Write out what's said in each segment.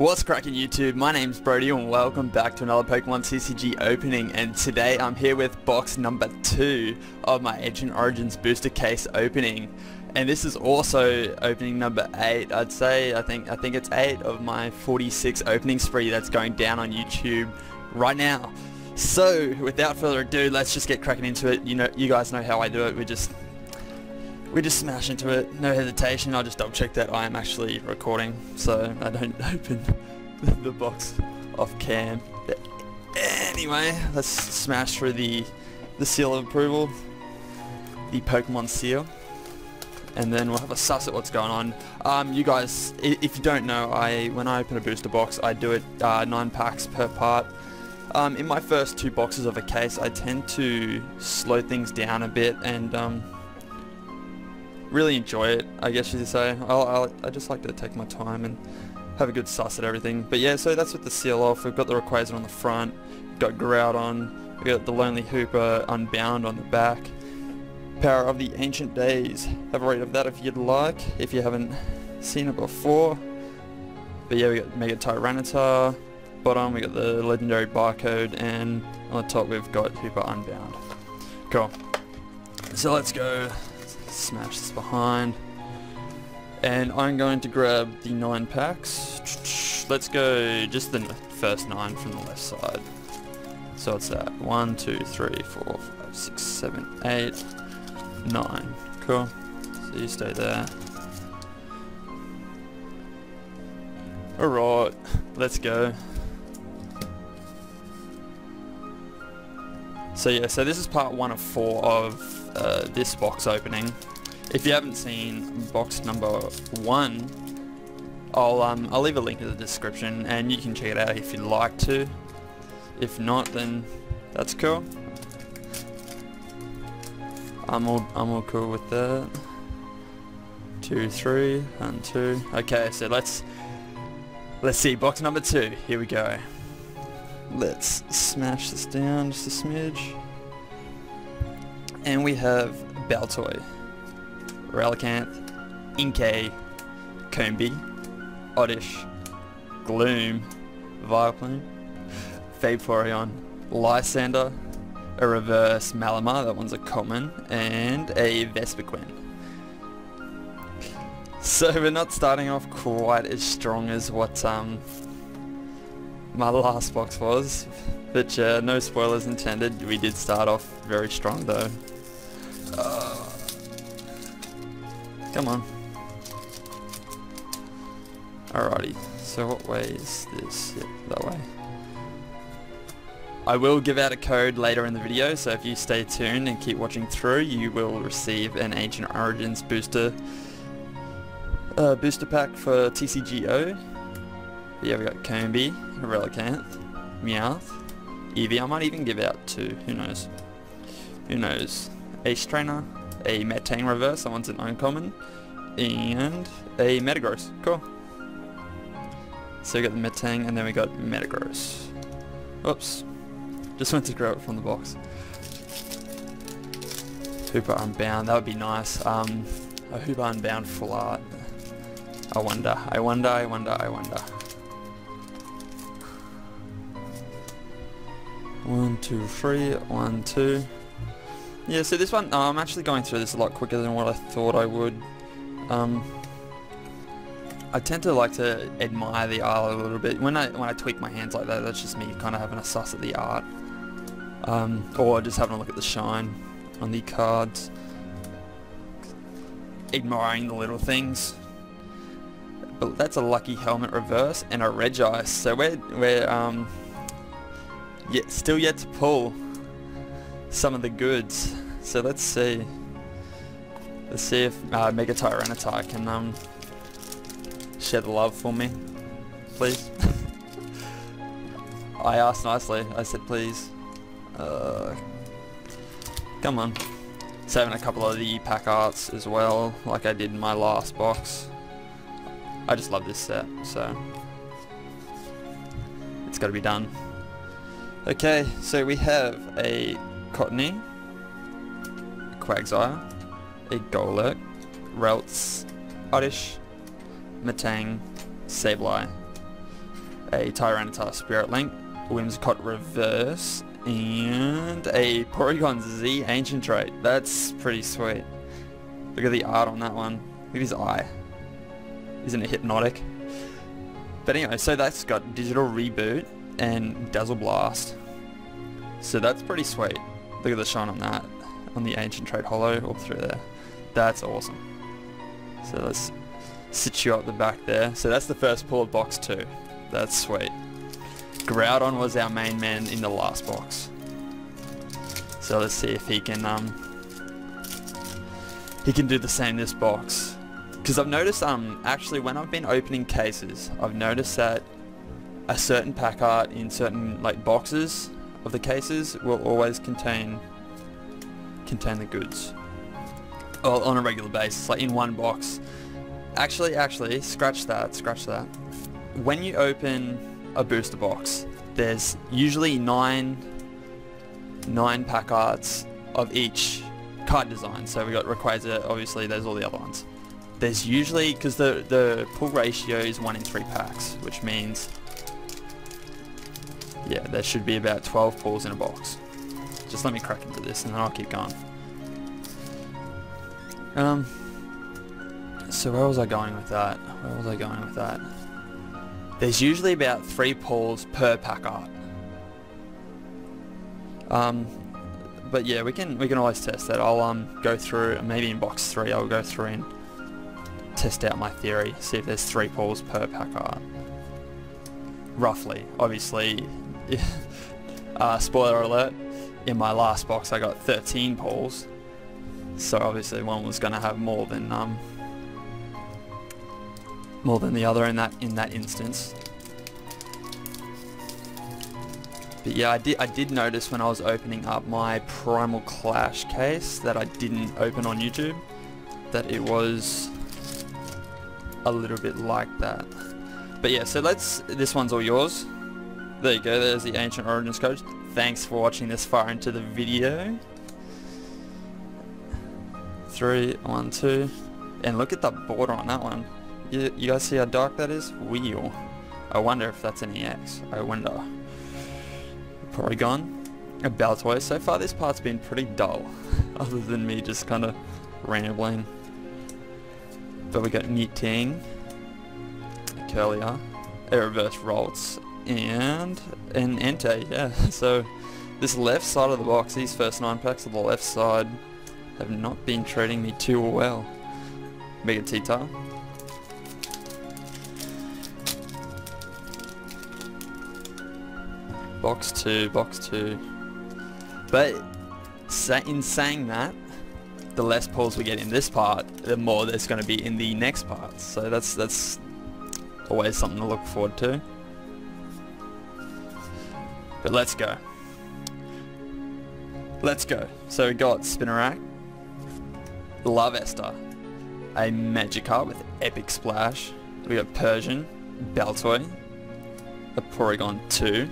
What's cracking YouTube? My name's Brody and welcome back to another Pokemon CCG opening, and today I'm here with box number 2 of my Ancient Origins booster case opening. And this is also opening number 8, I'd say. I think it's 8 of my 46 opening spree that's going down on YouTube right now. So without further ado, let's just get cracking into it. You know, you guys know how I do it. We just smash into it, no hesitation. I'll just double check that I am actually recording so I don't open the box off cam. But anyway, let's smash through the seal of approval, the Pokemon seal, and then we'll have a suss at what's going on. You guys, if you don't know, when I open a booster box, I do it 9 packs per part. In my first 2 boxes of a case, I tend to slow things down a bit and really enjoy it, I guess you'd say. I just like to take my time and have a good suss at everything. But yeah, so that's with the seal off. We've got the Rayquaza on the front, we've got Groudon, we've got the Lonely Hoopa Unbound on the back. Power of the Ancient Days. Have a read of that if you'd like, if you haven't seen it before. But yeah, we got Mega Tyranitar. Bottom, we got the legendary barcode, and on the top we've got Hoopa Unbound. Cool. So let's go. Smash this behind, and I'm going to grab the 9 packs. Let's go just the first 9 from the left side. So it's that 1, 2, 3, 4, 5, 6, 7, 8, 9. Cool. So you stay there. All right, let's go. So yeah, so this is part 1 of 4 of this box opening. If you haven't seen box number 1, I'll leave a link in the description and you can check it out if you'd like to. If not, then that's cool. I'm all cool with that. 2, 3, and 2. Okay, so let's see box number 2. Here we go. Let's smash this down just a smidge. And we have Baltoy, Relicanth, Inkay, Combee, Oddish, Gloom, Vileplume, Vaporeon, Lysandre, a reverse Malamar, that one's a common, and a Vespiquen. So we're not starting off quite as strong as what my last box was, but no spoilers intended. We did start off very strong though. Come on. Alrighty, so what way is this? Yep, that way. I will give out a code later in the video, so if you stay tuned and keep watching through, you will receive an Ancient Origins booster pack for TCGO. Yeah, we got Combee, Relicanth, Meowth, Eevee. I might even give out 2, who knows. Who knows. Ace Trainer, a Metang reverse, that one's an uncommon, and a Metagross. Cool. So we got the Metang and then we got Metagross. Oops. Just went to grab it from the box. Hoopa Unbound, that would be nice. A Hoopa Unbound full art. I wonder. 1, 2, 3, 1, 2. Yeah, so this one, I'm actually going through this a lot quicker than what I thought I would. I tend to like to admire the art a little bit. When I tweak my hands like that, that's just me kind of having a suss at the art. Or just having a look at the shine on the cards. Ignoring the little things. But that's a Lucky Helmet reverse and a Regice, so we're yet still yet to pull some of the goods. So let's see if Mega Tyranitar can share the love for me, please. I asked nicely. I said please. Come on. Saving a couple of the pack arts as well, like I did in my last box. I just love this set, so it's got to be done. Okay, so we have a Cottonee, a Quagsire, a Golurk, Ralts, Oddish, Metang, Sableye. a Tyranitar Spirit Link, a Whimsicott Reverse, and a Porygon Z Ancient Trait. That's pretty sweet. Look at the art on that one. Look at his eye. Isn't it hypnotic? But anyway, so that's got Digital Reboot and Dazzle Blast. So that's pretty sweet. Look at the shine on that, on the Ancient Trait Holo all through there. That's awesome. So let's sit you up the back there. So that's the first pull of box 2. That's sweet. Groudon was our main man in the last box. So let's see if he can do the same this box. Because I've noticed actually when I've been opening cases, I've noticed that a certain pack art in certain boxes of the cases will always contain the goods. Well, on a regular basis, like in one box. Actually, scratch that. When you open a booster box, there's usually nine pack arts of each card design. So we got Rayquaza, obviously, there's all the other ones. There's usually, because the pull ratio is 1 in 3 packs, which means, yeah, there should be about 12 pulls in a box. Just let me crack into this and then I'll keep going. So where was I going with that? There's usually about 3 pulls per pack art. But yeah, we can always test that. I'll go through, maybe in box 3 I'll go through and test out my theory, see if there's 3 pulls per pack art. Roughly, obviously, spoiler alert, in my last box I got 13 pulls. So obviously one was going to have more than the other in that instance. But yeah, I did notice when I was opening up my Primal Clash case that I didn't open on YouTube that it was a little bit like that. But yeah, so this one's all yours. There you go. There's the Ancient Origins code. Thanks for watching this far into the video. 3, 1, 2, and look at the border on that one. You guys see how dark that is? Wheel. I wonder if that's an EX. I wonder. Porygon, a Baltoy. So far this part's been pretty dull, other than me just kind of rambling. But we got Metang, Curlier, a Reverse Ralts, and an Inkay. Yeah. So this left side of the box, these first 9 packs of the left side, have not been treating me too well. Mega Tyranitar. Box 2. But in saying that, the less pulls we get in this part, the more there's going to be in the next part. So that's always something to look forward to. But let's go. So we got Spinarak, Larvesta, a Magikarp with Epic Splash. We got Persian, Baltoy, a Porygon 2.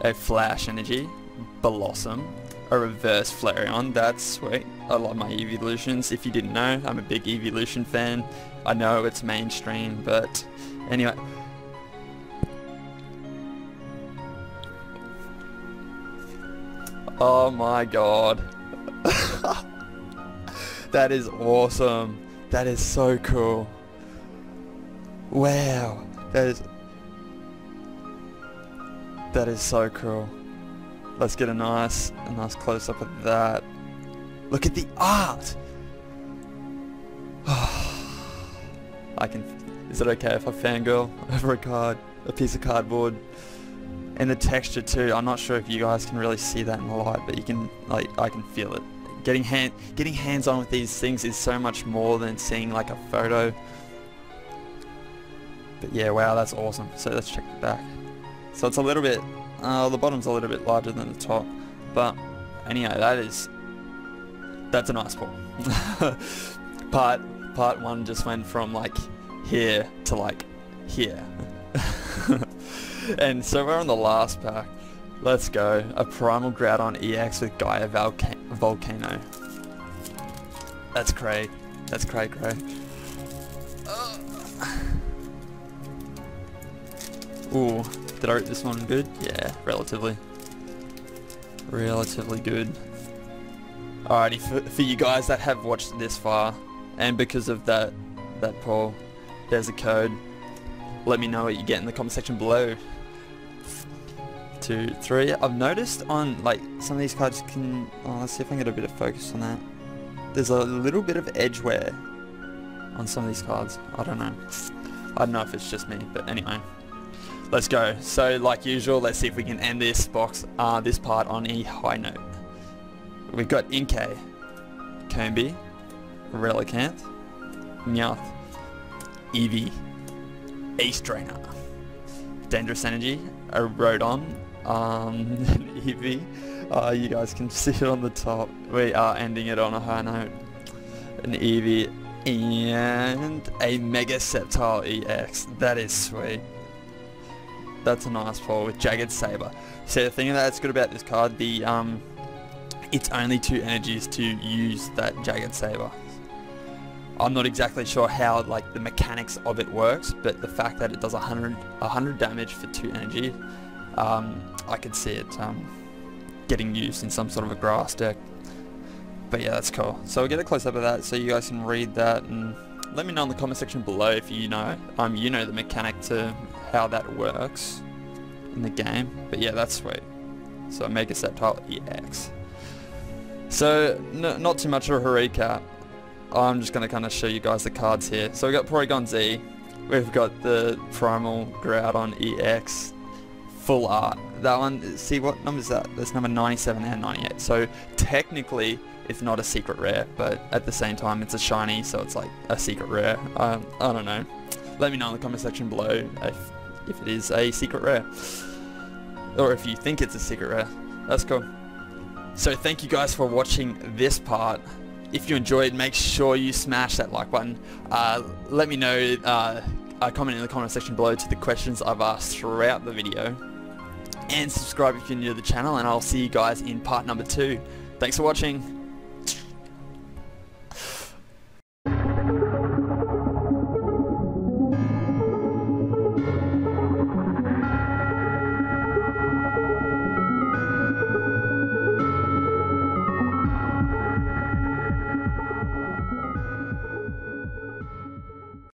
A Flash Energy, Blossom, a Reverse Flareon. That's sweet. I love my Eeveelutions. If you didn't know, I'm a big Eeveelution fan. I know it's mainstream, but anyway. Oh my god. That is awesome. That is so cool. Wow. That is so cool. Let's get a nice close up of that. Look at the art. Is it okay if I fangirl over a piece of cardboard? And the texture too. I'm not sure if you guys can really see that in the light, but you can, like, I can feel it. Getting hands on with these things is so much more than seeing like a photo. But yeah, wow, that's awesome. So let's check the back. So it's a little bit, the bottom's a little bit larger than the top, but anyhow, that's a nice pull. Part 1 just went from like here to like here. And so we're on the last pack. Let's go. A Primal Groudon EX with Gaia Volcano. That's cray. That's cray. Ooh, did I rate this one good? Yeah, relatively. Relatively good. Alrighty, for you guys that have watched this far, and because of that poll, there's a code. Let me know what you get in the comment section below. 2, 3. I've noticed on like some of these cards can. Oh, let's see if I can get a bit of focus on that. There's a little bit of edge wear on some of these cards. I don't know. I don't know if it's just me, but anyway. Let's go. So, like usual, let's see if we can end this box, this part on a high note. We've got Inkay, Combee, Relicanth, Meowth, Eevee, Ace Trainer, Dangerous Energy, a Rotom, an Eevee. You guys can see it on the top. We are ending it on a high note. An Eevee and a Mega Sceptile EX. That is sweet. That's a nice pull with Jagged Saber. So the thing that's good about this card, the it's only 2 energies to use that Jagged Saber. I'm not exactly sure how like the mechanics of it works, but the fact that it does 100 damage for 2 energy, I could see it getting used in some sort of a grass deck. But yeah, that's cool. So we'll get a close up of that so you guys can read that, and let me know in the comment section below if you know the mechanic to how that works in the game. But yeah, that's sweet. So Mega Sceptile EX. So not too much of a recap. I'm just gonna kind of show you guys the cards here. So we've got Porygon Z, we've got the Primal Groudon EX, full art. That one, see what number is that? That's number 97 and 98. So technically, it's not a secret rare, but at the same time, it's a shiny, so it's like a secret rare. I don't know. Let me know in the comment section below if it is a secret rare, or if you think it's a secret rare. That's cool. So thank you guys for watching this part. If you enjoyed, make sure you smash that like button. Let me know, comment in the comment section below to the questions I've asked throughout the video. And subscribe if you're new to the channel, and I'll see you guys in part number 2. Thanks for watching.